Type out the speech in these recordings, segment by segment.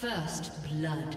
First blood.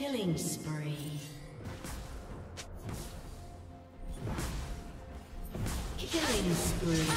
Killing spree. Killing spree.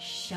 Shut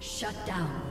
Shut down.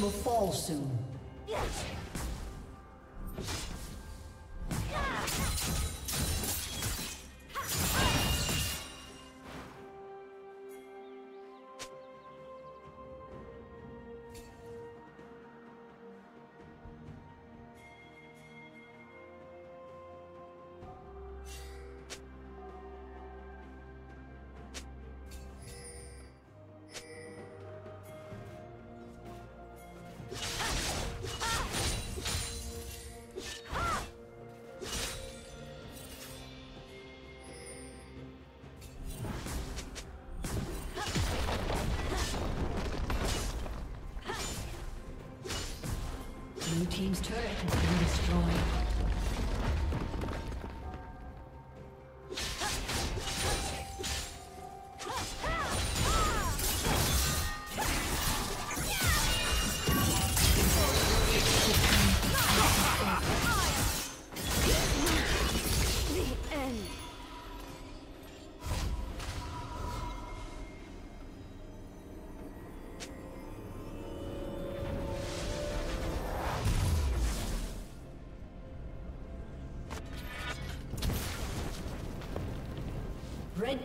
Will fall soon. Blue team's turret has been destroyed. Red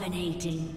Dominating.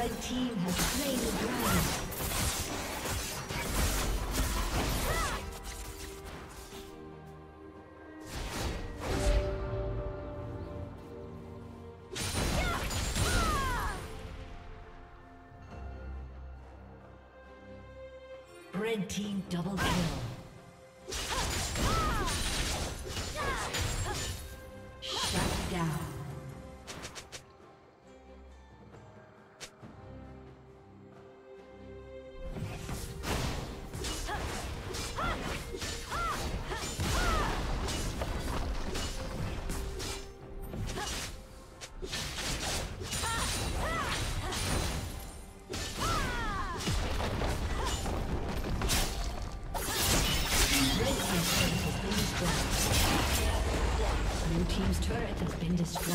The team has slain the dragon. Red team double kill. Blue team's turret has been destroyed.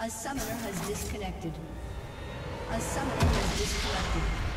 A summoner has disconnected.